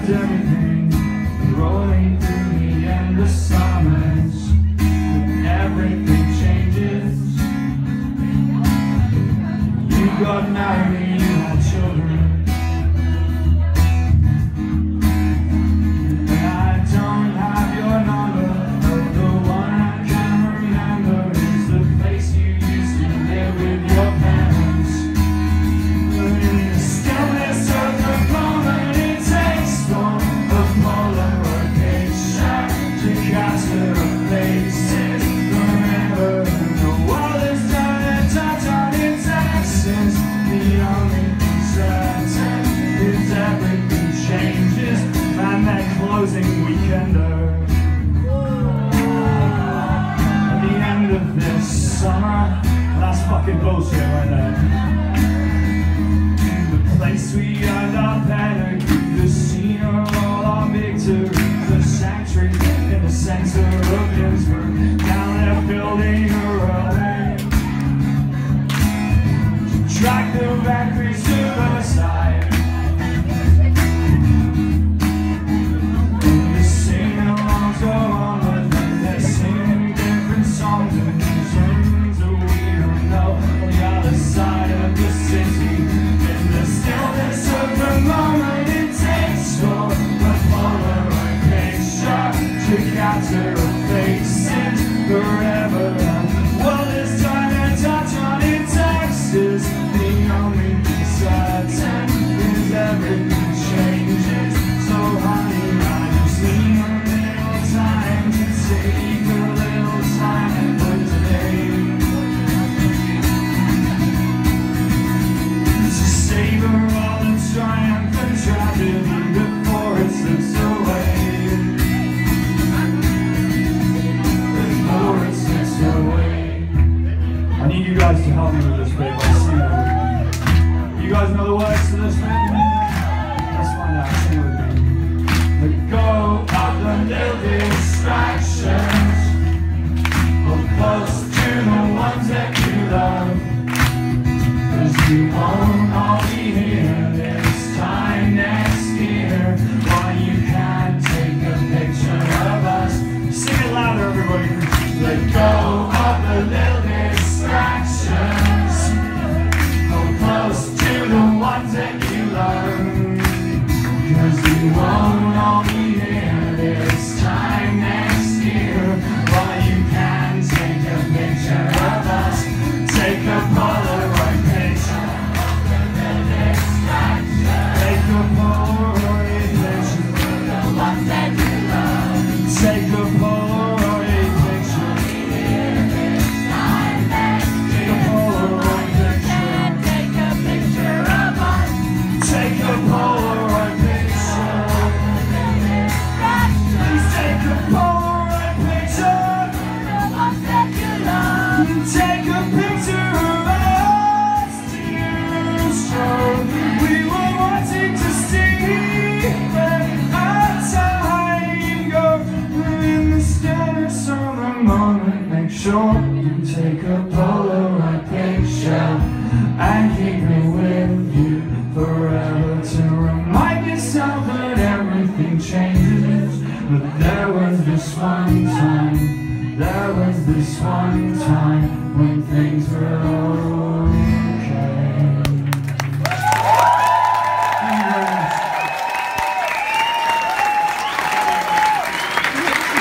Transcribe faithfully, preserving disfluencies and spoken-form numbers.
with everything rolling through me and the silence, and everything changes. You got married, you had children, and I don't have your number, but the one I can remember is the place you used to live with your parents. But in the stillness of the moment, it takes one of Polaroid Picture to capture a faces. Remember, the world is done and touch on its essence. The only thing certain is everything changes, and that closing Weekender. At the end of this summer, that's fucking bullshit right there. Place we earned our panic, the scene of all our victory, the sanctuary in the center of Innsbruck. Now they're building a road to track the records to the side. The sing-alongs go on, but then they're singing different songs and concerns that we don't know on the other side of the city. Stillness of the moment, it takes for a Polaroid picture to capture a face and forever. And the world is trying to touch on its axis. The only thing certain is everything changes. So honey, I just need a little time to take a little time for today. Triumph and tragedy before it slips away. Before it slips away. I need you guys to help me with this bit. Let's sing it. You guys know the words to this bit? Let's find out. Sing it with me. Let go of the little distractions, hold close to the ones that you love, 'cause you won't all be here. Let go of the little distractions, hold close to the ones that you love, 'cause you won't all be there this time next year. While you can take a picture of us, take a Polaroid picture of the little distractions, take a Polaroid picture of the ones that you love, take a Polaroid. Take a picture of us, dear, so we were wanting to see our time go. In the stillness of the moment, make sure you take a Polaroid picture and keep it with you forever, to remind yourself that everything changes. But there was this one time, there was this one time when things were all